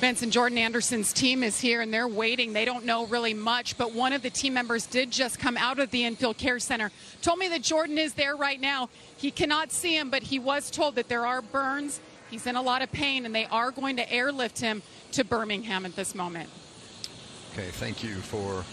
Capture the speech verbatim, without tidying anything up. Vincent, Jordan Anderson's team is here and they're waiting. They don't know really much, but one of the team members did just come out of the infield care center. Told me that Jordan is there right now. He cannot see him, but he was told that there are burns. He's in a lot of pain, and they are going to airlift him to Birmingham at this moment. Okay, thank you for